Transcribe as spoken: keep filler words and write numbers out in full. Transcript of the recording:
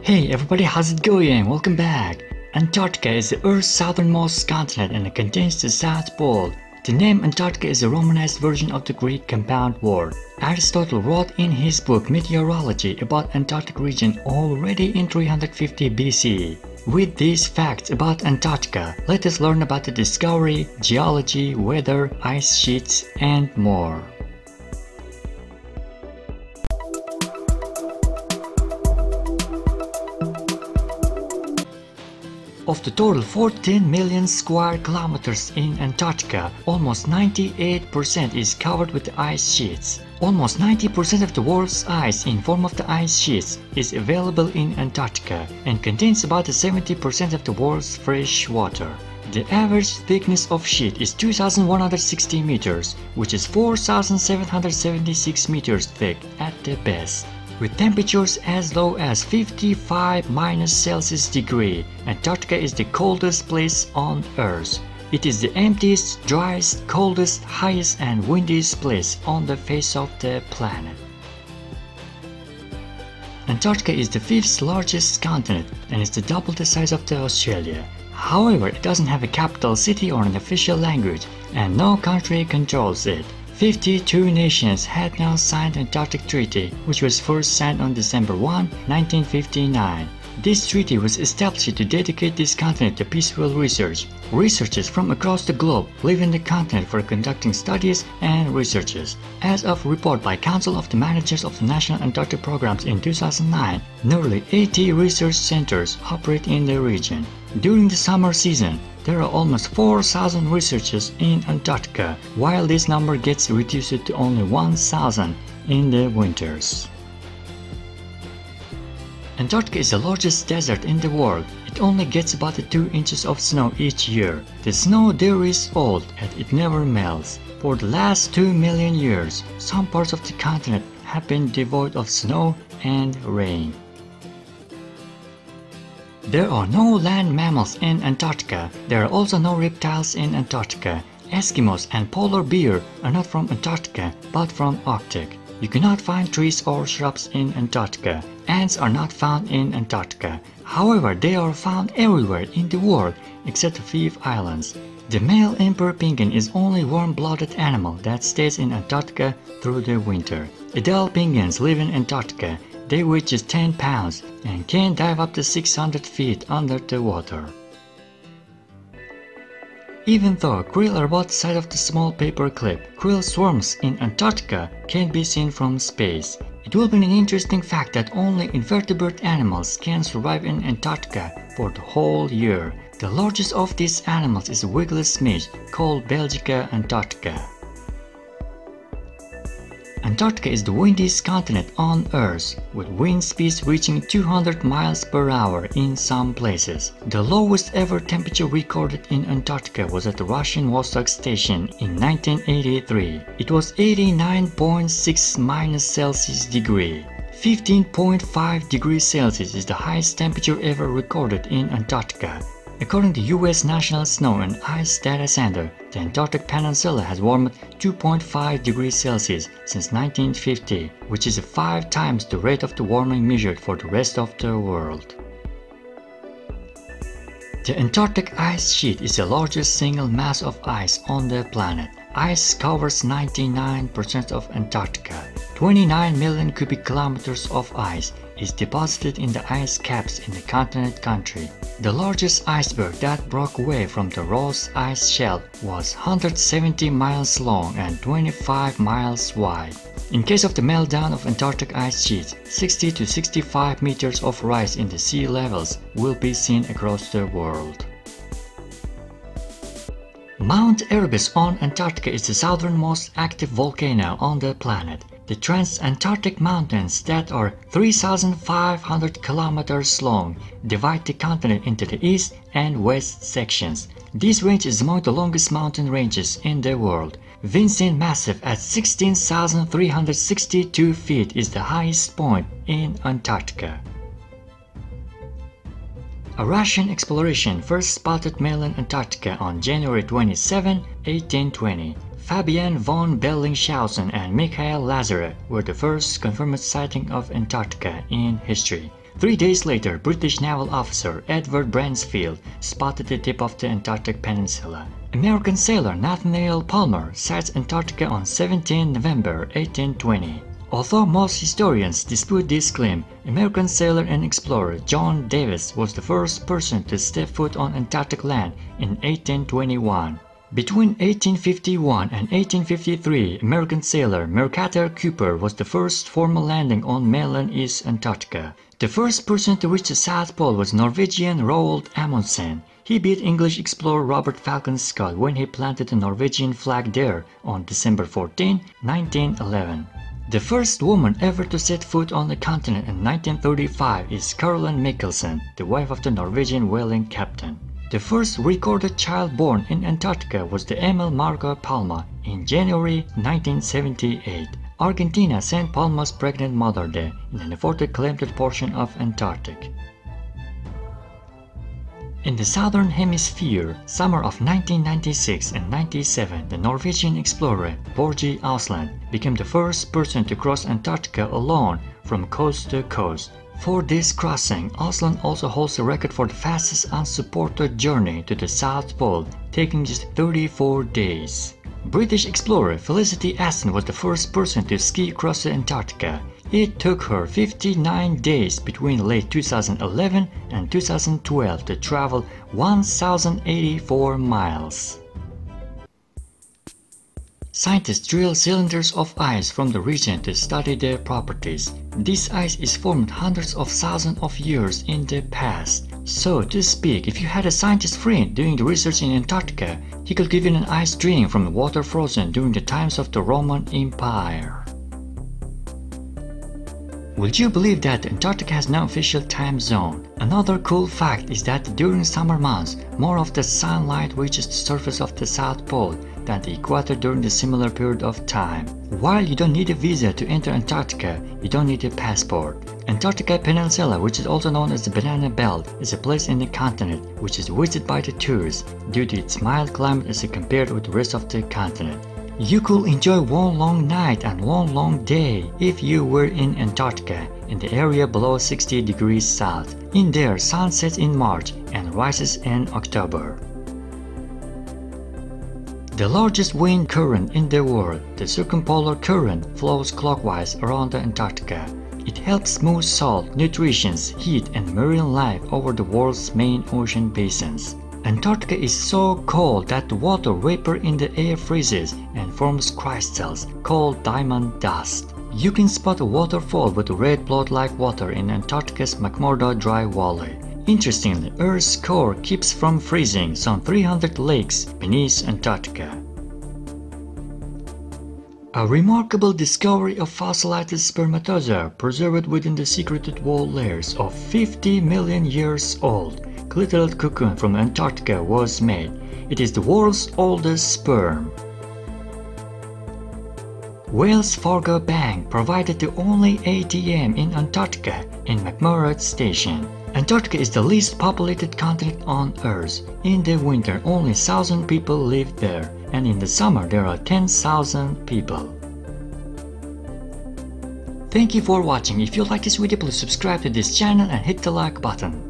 Hey everybody, how's it going? Welcome back! Antarctica is the Earth's southernmost continent and it contains the South Pole. The name Antarctica is a Romanized version of the Greek compound word. Aristotle wrote in his book Meteorology about Antarctic region already in three hundred fifty B C. With these facts about Antarctica, let us learn about the discovery, geology, weather, ice sheets, and more. Of the total fourteen million square kilometers in Antarctica, almost ninety-eight percent is covered with ice sheets. Almost ninety percent of the world's ice in form of the ice sheets is available in Antarctica and contains about seventy percent of the world's fresh water. The average thickness of sheet is two thousand one hundred sixty meters, which is four thousand seven hundred seventy-six meters thick at the best. With temperatures as low as fifty-five minus Celsius degree, Antarctica is the coldest place on Earth. It is the emptiest, driest, coldest, highest and windiest place on the face of the planet. Antarctica is the fifth largest continent and is double the size of Australia. However, it doesn't have a capital city or an official language, and no country controls it. fifty-two nations had now signed the Antarctic Treaty, which was first signed on December first, nineteen fifty-nine. This treaty was established to dedicate this continent to peaceful research. Researchers from across the globe live in the continent for conducting studies and researches. As of report by Council of the Managers of the National Antarctic Programs in two thousand nine, nearly eighty research centers operate in the region. During the summer season, there are almost four thousand researchers in Antarctica, while this number gets reduced to only one thousand in the winters. Antarctica is the largest desert in the world. It only gets about two inches of snow each year. The snow there is old and it never melts. For the last two million years, some parts of the continent have been devoid of snow and rain. There are no land mammals in Antarctica. There are also no reptiles in Antarctica. Eskimos and polar bear are not from Antarctica, but from Arctic. You cannot find trees or shrubs in Antarctica. Ants are not found in Antarctica. However, they are found everywhere in the world except the Five Islands. The male emperor penguin is only warm-blooded animal that stays in Antarctica through the winter. Adult penguins live in Antarctica. They weigh just ten pounds and can dive up to six hundred feet under the water. Even though krill are about the size of the small paper clip, krill swarms in Antarctica can be seen from space. It will be an interesting fact that only invertebrate animals can survive in Antarctica for the whole year. The largest of these animals is a wigless midge called Belgica Antarctica. Antarctica is the windiest continent on Earth, with wind speeds reaching two hundred miles per hour in some places. The lowest ever temperature recorded in Antarctica was at the Russian Vostok Station in nineteen eighty-three. It was eighty-nine point six minus Celsius degree. fifteen point five degrees Celsius is the highest temperature ever recorded in Antarctica. According to U S National Snow and Ice Data Center, the Antarctic Peninsula has warmed two point five degrees Celsius since nineteen fifty, which is five times the rate of the warming measured for the rest of the world. The Antarctic Ice Sheet is the largest single mass of ice on the planet. Ice covers ninety-nine percent of Antarctica. twenty-nine million cubic kilometers of ice is deposited in the ice caps in the continent country. The largest iceberg that broke away from the Ross ice shelf was one hundred seventy miles long and twenty-five miles wide. In case of the meltdown of Antarctic ice sheets, sixty to sixty-five meters of rise in the sea levels will be seen across the world. Mount Erebus on Antarctica is the southernmost active volcano on the planet. The Transantarctic Mountains that are three thousand five hundred kilometers long divide the continent into the east and west sections. This range is among the longest mountain ranges in the world. Vinson Massif at sixteen thousand three hundred sixty-two feet is the highest point in Antarctica. A Russian exploration first spotted mainland Antarctica on January twenty-seventh, eighteen twenty. Fabian von Bellingshausen and Mikhail Lazarev were the first confirmed sighting of Antarctica in history. Three days later, British naval officer Edward Bransfield spotted the tip of the Antarctic Peninsula. American sailor Nathaniel Palmer sights Antarctica on the seventeenth of November eighteen twenty. Although most historians dispute this claim, American sailor and explorer John Davis was the first person to step foot on Antarctic land in eighteen twenty-one. Between eighteen fifty-one and eighteen fifty-three, American sailor Mercator Cooper was the first formal landing on mainland East Antarctica. The first person to reach the South Pole was Norwegian Roald Amundsen. He beat English explorer Robert Falcon Scott when he planted the Norwegian flag there on December fourteenth, nineteen eleven. The first woman ever to set foot on the continent in nineteen thirty-five is Caroline Mikkelsen, the wife of the Norwegian whaling captain. The first recorded child born in Antarctica was the Emil Marga Palma in January nineteen seventy-eight. Argentina sent Palma's pregnant mother there in an effort to claim that portion of Antarctica. In the southern hemisphere, summer of nineteen ninety-six and ninety-seven, the Norwegian explorer Borgi Ausland became the first person to cross Antarctica alone from coast to coast. For this crossing, Ausland also holds the record for the fastest unsupported journey to the South Pole, taking just thirty-four days. British explorer Felicity Aston was the first person to ski across Antarctica. It took her fifty-nine days between late two thousand eleven and two thousand twelve to travel one thousand eighty-four miles. Scientists drill cylinders of ice from the region to study their properties. This ice is formed hundreds of thousands of years in the past. So, to speak, if you had a scientist friend doing the research in Antarctica, he could give you an ice drink from the water frozen during the times of the Roman Empire. Would you believe that Antarctica has no official time zone? Another cool fact is that during summer months, more of the sunlight reaches the surface of the South Pole than the equator during the similar period of time. While you don't need a visa to enter Antarctica, you don't need a passport. Antarctica Peninsula, which is also known as the Banana Belt, is a place in the continent which is visited by the tourists due to its mild climate as compared with the rest of the continent. You could enjoy one long night and one long day if you were in Antarctica, in the area below sixty degrees south. In there, sun sets in March and rises in October. The largest wind current in the world, the circumpolar current, flows clockwise around Antarctica. It helps smooth salt, nutrition, heat, and marine life over the world's main ocean basins. Antarctica is so cold that the water vapor in the air freezes and forms crystals called diamond dust. You can spot a waterfall with red blood-like water in Antarctica's McMurdo Dry Valley. Interestingly, Earth's core keeps from freezing some three hundred lakes beneath Antarctica. A remarkable discovery of fossilized spermatozoa preserved within the secreted wall layers of fifty million years old. Clitoral cocoon from Antarctica was made. It is the world's oldest sperm. Wells Fargo Bank provided the only A T M in Antarctica in McMurdo Station. Antarctica is the least populated continent on Earth. In the winter, only one thousand people live there, and in the summer there are ten thousand people. Thank you for watching. If you like this video, please subscribe to this channel and hit the like button.